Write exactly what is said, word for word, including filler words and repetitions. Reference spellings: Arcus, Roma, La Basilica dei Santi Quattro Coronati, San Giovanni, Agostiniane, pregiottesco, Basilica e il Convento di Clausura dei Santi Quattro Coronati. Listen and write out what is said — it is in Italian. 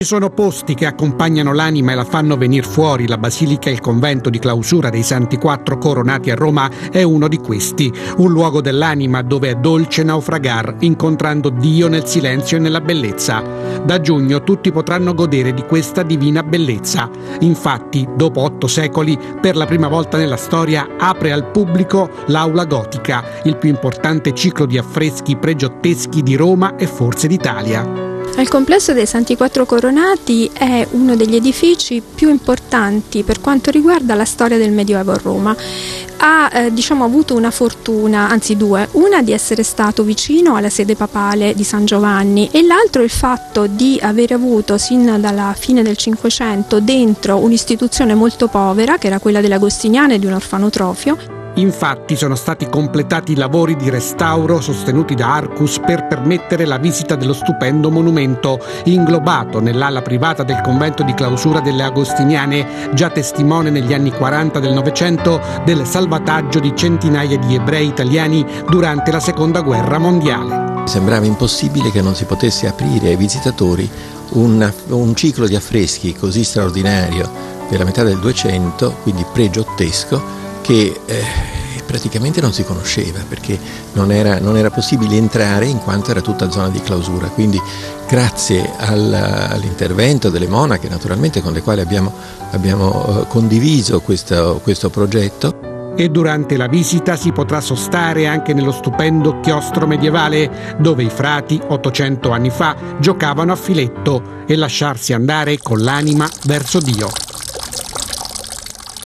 Ci sono posti che accompagnano l'anima e la fanno venir fuori. La Basilica e il Convento di Clausura dei Santi Quattro Coronati a Roma è uno di questi, un luogo dell'anima dove è dolce naufragar, incontrando Dio nel silenzio e nella bellezza. Da giugno tutti potranno godere di questa divina bellezza. Infatti, dopo otto secoli, per la prima volta nella storia, apre al pubblico l'Aula Gotica, il più importante ciclo di affreschi pregiotteschi di Roma e forse d'Italia. Il complesso dei Santi Quattro Coronati è uno degli edifici più importanti per quanto riguarda la storia del Medioevo a Roma. Ha eh, diciamo, avuto una fortuna, anzi due, una di essere stato vicino alla sede papale di San Giovanni e l'altro il fatto di aver avuto sin dalla fine del Cinquecento dentro un'istituzione molto povera, che era quella dell'Agostiniane, di un orfanotrofio. Infatti sono stati completati i lavori di restauro sostenuti da Arcus per permettere la visita dello stupendo monumento, inglobato nell'ala privata del convento di clausura delle Agostiniane, già testimone negli anni quaranta del Novecento del salvataggio di centinaia di ebrei italiani durante la Seconda Guerra Mondiale. Sembrava impossibile che non si potesse aprire ai visitatori un, un ciclo di affreschi così straordinario della metà del Duecento, quindi pregiottesco, che eh, praticamente non si conosceva, perché non era, non era possibile entrare in quanto era tutta zona di clausura. Quindi grazie al, all'intervento delle monache, naturalmente, con le quali abbiamo, abbiamo eh, condiviso questo, questo progetto. E durante la visita si potrà sostare anche nello stupendo chiostro medievale, dove i frati ottocento anni fa giocavano a filetto, e lasciarsi andare con l'anima verso Dio.